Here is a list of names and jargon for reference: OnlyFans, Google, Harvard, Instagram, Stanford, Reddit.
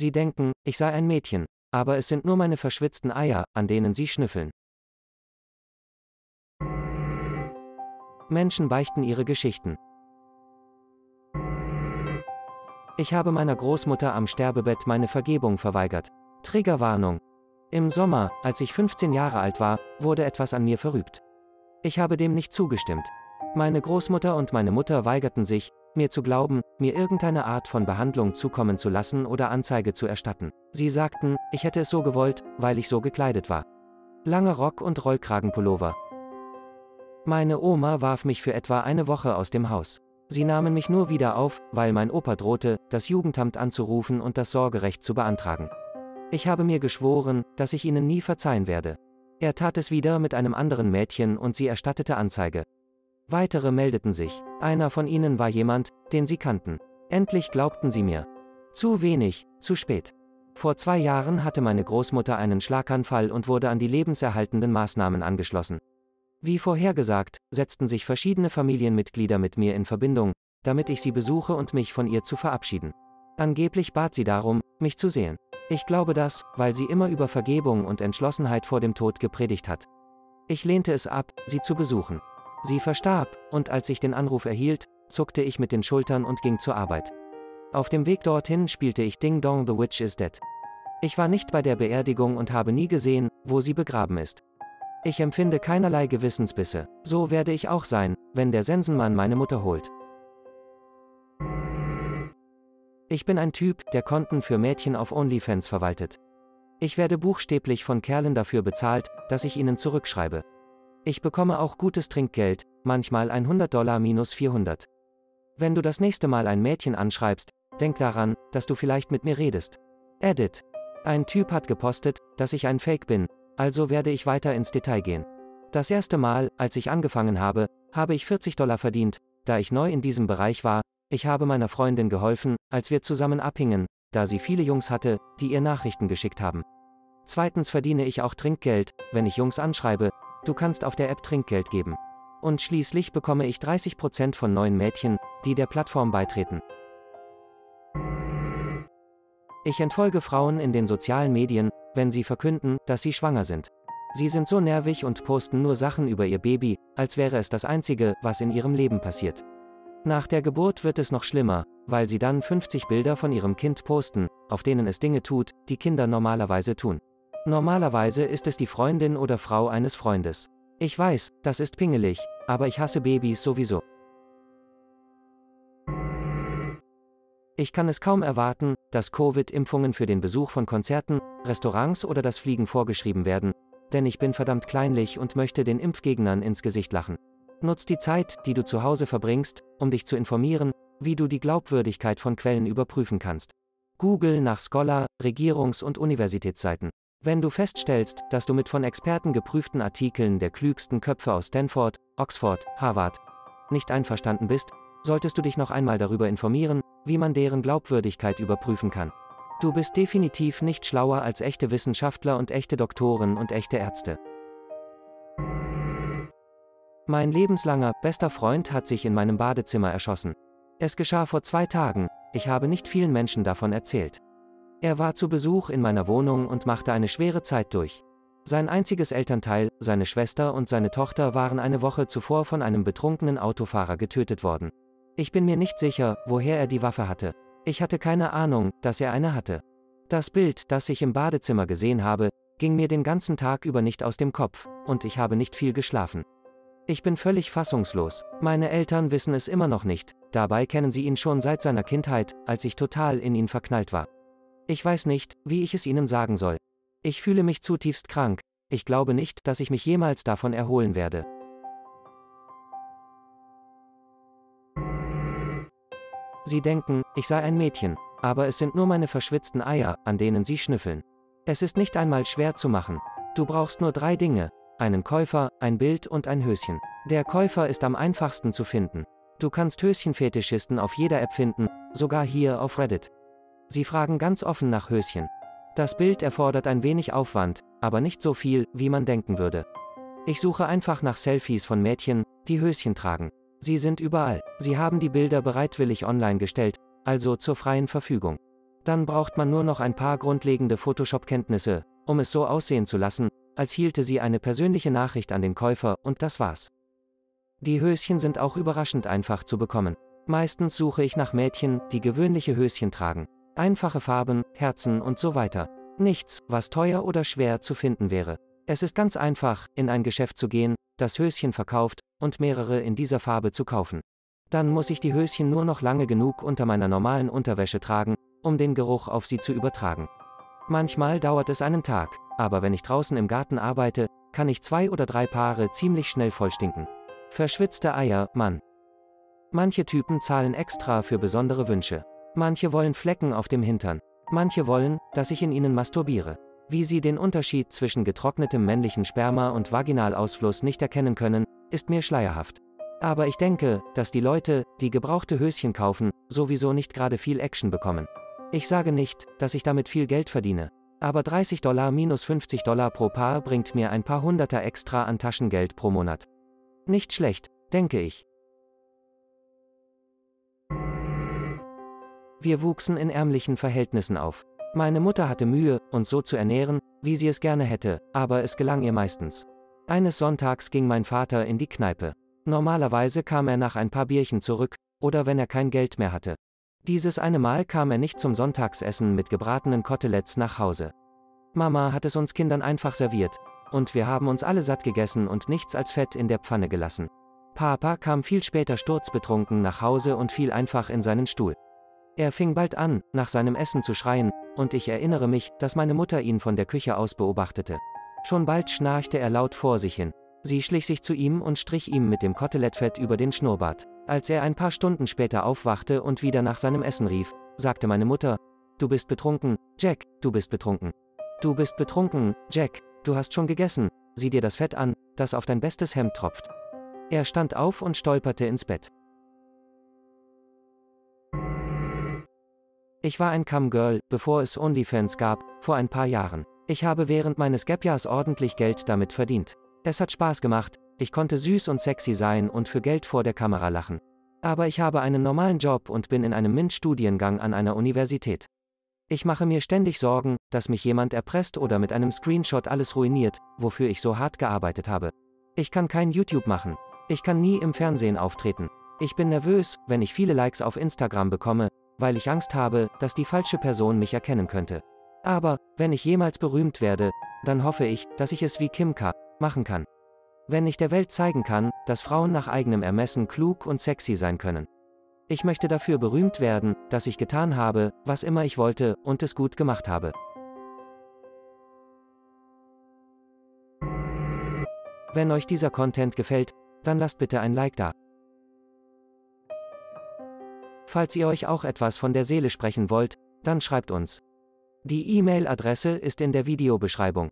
Sie denken, ich sei ein Mädchen, aber es sind nur meine verschwitzten Eier, an denen Sie schnüffeln. Menschen beichten ihre Geschichten. Ich habe meiner Großmutter am Sterbebett meine Vergebung verweigert. Triggerwarnung. Im Sommer, als ich 15 Jahre alt war, wurde etwas an mir verübt. Ich habe dem nicht zugestimmt. Meine Großmutter und meine Mutter weigerten sich, mir zu glauben, mir irgendeine Art von Behandlung zukommen zu lassen oder Anzeige zu erstatten. Sie sagten, ich hätte es so gewollt, weil ich so gekleidet war. Langer Rock und Rollkragenpullover. Meine Oma warf mich für etwa eine Woche aus dem Haus. Sie nahmen mich nur wieder auf, weil mein Opa drohte, das Jugendamt anzurufen und das Sorgerecht zu beantragen. Ich habe mir geschworen, dass ich ihnen nie verzeihen werde. Er tat es wieder mit einem anderen Mädchen und sie erstattete Anzeige. Weitere meldeten sich. Einer von ihnen war jemand, den sie kannten. Endlich glaubten sie mir. Zu wenig, zu spät. Vor 2 Jahren hatte meine Großmutter einen Schlaganfall und wurde an die lebenserhaltenden Maßnahmen angeschlossen. Wie vorhergesagt, setzten sich verschiedene Familienmitglieder mit mir in Verbindung, damit ich sie besuche und mich von ihr zu verabschieden. Angeblich bat sie darum, mich zu sehen. Ich glaube das, weil sie immer über Vergebung und Entschlossenheit vor dem Tod gepredigt hat. Ich lehnte es ab, sie zu besuchen. Sie verstarb, und als ich den Anruf erhielt, zuckte ich mit den Schultern und ging zur Arbeit. Auf dem Weg dorthin spielte ich Ding Dong, The Witch is Dead. Ich war nicht bei der Beerdigung und habe nie gesehen, wo sie begraben ist. Ich empfinde keinerlei Gewissensbisse. So werde ich auch sein, wenn der Sensenmann meine Mutter holt. Ich bin ein Typ, der Konten für Mädchen auf OnlyFans verwaltet. Ich werde buchstäblich von Kerlen dafür bezahlt, dass ich ihnen zurückschreibe. Ich bekomme auch gutes Trinkgeld, manchmal $100 minus 400. Wenn du das nächste Mal ein Mädchen anschreibst, denk daran, dass du vielleicht mit mir redest. Edit. Ein Typ hat gepostet, dass ich ein Fake bin. Also werde ich weiter ins Detail gehen. Das erste Mal, als ich angefangen habe, habe ich $40 verdient, da ich neu in diesem Bereich war. Ich habe meiner Freundin geholfen, als wir zusammen abhingen, da sie viele Jungs hatte, die ihr Nachrichten geschickt haben. Zweitens verdiene ich auch Trinkgeld, wenn ich Jungs anschreibe. Du kannst auf der App Trinkgeld geben. Und schließlich bekomme ich 30% von neuen Mädchen, die der Plattform beitreten. Ich entfolge Frauen in den sozialen Medien, wenn sie verkünden, dass sie schwanger sind. Sie sind so nervig und posten nur Sachen über ihr Baby, als wäre es das Einzige, was in ihrem Leben passiert. Nach der Geburt wird es noch schlimmer, weil sie dann 50 Bilder von ihrem Kind posten, auf denen es Dinge tut, die Kinder normalerweise tun. Normalerweise ist es die Freundin oder Frau eines Freundes. Ich weiß, das ist pingelig, aber ich hasse Babys sowieso. Ich kann es kaum erwarten, dass Covid-Impfungen für den Besuch von Konzerten, Restaurants oder das Fliegen vorgeschrieben werden, denn ich bin verdammt kleinlich und möchte den Impfgegnern ins Gesicht lachen. Nutz die Zeit, die du zu Hause verbringst, um dich zu informieren, wie du die Glaubwürdigkeit von Quellen überprüfen kannst. Google nach Scholar, Regierungs- und Universitätsseiten. Wenn du feststellst, dass du mit von Experten geprüften Artikeln der klügsten Köpfe aus Stanford, Oxford, Harvard nicht einverstanden bist, solltest du dich noch einmal darüber informieren, wie man deren Glaubwürdigkeit überprüfen kann. Du bist definitiv nicht schlauer als echte Wissenschaftler und echte Doktoren und echte Ärzte. Mein lebenslanger, bester Freund hat sich in meinem Badezimmer erschossen. Es geschah vor 2 Tagen, ich habe nicht vielen Menschen davon erzählt. Er war zu Besuch in meiner Wohnung und machte eine schwere Zeit durch. Sein einziges Elternteil, seine Schwester und seine Tochter waren eine Woche zuvor von einem betrunkenen Autofahrer getötet worden. Ich bin mir nicht sicher, woher er die Waffe hatte. Ich hatte keine Ahnung, dass er eine hatte. Das Bild, das ich im Badezimmer gesehen habe, ging mir den ganzen Tag über nicht aus dem Kopf, und ich habe nicht viel geschlafen. Ich bin völlig fassungslos. Meine Eltern wissen es immer noch nicht, dabei kennen sie ihn schon seit seiner Kindheit, als ich total in ihn verknallt war. Ich weiß nicht, wie ich es ihnen sagen soll. Ich fühle mich zutiefst krank, ich glaube nicht, dass ich mich jemals davon erholen werde. Sie denken, ich sei ein Mädchen, aber es sind nur meine verschwitzten Eier, an denen sie schnüffeln. Es ist nicht einmal schwer zu machen. Du brauchst nur 3 Dinge, einen Käufer, ein Bild und ein Höschen. Der Käufer ist am einfachsten zu finden. Du kannst Höschenfetischisten auf jeder App finden, sogar hier auf Reddit. Sie fragen ganz offen nach Höschen. Das Bild erfordert ein wenig Aufwand, aber nicht so viel, wie man denken würde. Ich suche einfach nach Selfies von Mädchen, die Höschen tragen. Sie sind überall. Sie haben die Bilder bereitwillig online gestellt, also zur freien Verfügung. Dann braucht man nur noch ein paar grundlegende Photoshop-Kenntnisse, um es so aussehen zu lassen, als hielte sie eine persönliche Nachricht an den Käufer, und das war's. Die Höschen sind auch überraschend einfach zu bekommen. Meistens suche ich nach Mädchen, die gewöhnliche Höschen tragen. Einfache Farben, Herzen und so weiter. Nichts, was teuer oder schwer zu finden wäre. Es ist ganz einfach, in ein Geschäft zu gehen, das Höschen verkauft, und mehrere in dieser Farbe zu kaufen. Dann muss ich die Höschen nur noch lange genug unter meiner normalen Unterwäsche tragen, um den Geruch auf sie zu übertragen. Manchmal dauert es einen Tag, aber wenn ich draußen im Garten arbeite, kann ich 2 oder 3 Paare ziemlich schnell vollstinken. Verschwitzte Eier, Mann. Manche Typen zahlen extra für besondere Wünsche. Manche wollen Flecken auf dem Hintern. Manche wollen, dass ich in ihnen masturbiere. Wie sie den Unterschied zwischen getrocknetem männlichen Sperma und Vaginalausfluss nicht erkennen können, ist mir schleierhaft. Aber ich denke, dass die Leute, die gebrauchte Höschen kaufen, sowieso nicht gerade viel Action bekommen. Ich sage nicht, dass ich damit viel Geld verdiene. Aber $30 minus $50 pro Paar bringt mir ein paar Hunderter extra an Taschengeld pro Monat. Nicht schlecht, denke ich. Wir wuchsen in ärmlichen Verhältnissen auf. Meine Mutter hatte Mühe, uns so zu ernähren, wie sie es gerne hätte, aber es gelang ihr meistens. Eines Sonntags ging mein Vater in die Kneipe. Normalerweise kam er nach ein paar Bierchen zurück, oder wenn er kein Geld mehr hatte. Dieses eine Mal kam er nicht zum Sonntagsessen mit gebratenen Koteletts nach Hause. Mama hat es uns Kindern einfach serviert. Und wir haben uns alle satt gegessen und nichts als Fett in der Pfanne gelassen. Papa kam viel später sturzbetrunken nach Hause und fiel einfach in seinen Stuhl. Er fing bald an, nach seinem Essen zu schreien, und ich erinnere mich, dass meine Mutter ihn von der Küche aus beobachtete. Schon bald schnarchte er laut vor sich hin. Sie schlich sich zu ihm und strich ihm mit dem Kotelettfett über den Schnurrbart. Als er ein paar Stunden später aufwachte und wieder nach seinem Essen rief, sagte meine Mutter: "Du bist betrunken, Jack, du bist betrunken. Du bist betrunken, Jack. Du hast schon gegessen, sieh dir das Fett an, das auf dein bestes Hemd tropft." Er stand auf und stolperte ins Bett. Ich war ein Cam-Girl, bevor es OnlyFans gab, vor ein paar Jahren. Ich habe während meines Gap-Jahrs ordentlich Geld damit verdient. Es hat Spaß gemacht, ich konnte süß und sexy sein und für Geld vor der Kamera lachen. Aber ich habe einen normalen Job und bin in einem MINT-Studiengang an einer Universität. Ich mache mir ständig Sorgen, dass mich jemand erpresst oder mit einem Screenshot alles ruiniert, wofür ich so hart gearbeitet habe. Ich kann kein YouTube machen. Ich kann nie im Fernsehen auftreten. Ich bin nervös, wenn ich viele Likes auf Instagram bekomme, weil ich Angst habe, dass die falsche Person mich erkennen könnte. Aber, wenn ich jemals berühmt werde, dann hoffe ich, dass ich es wie Kim K. machen kann. Wenn ich der Welt zeigen kann, dass Frauen nach eigenem Ermessen klug und sexy sein können. Ich möchte dafür berühmt werden, dass ich getan habe, was immer ich wollte, und es gut gemacht habe. Wenn euch dieser Content gefällt, dann lasst bitte ein Like da. Falls ihr euch auch etwas von der Seele sprechen wollt, dann schreibt uns. Die E-Mail-Adresse ist in der Videobeschreibung.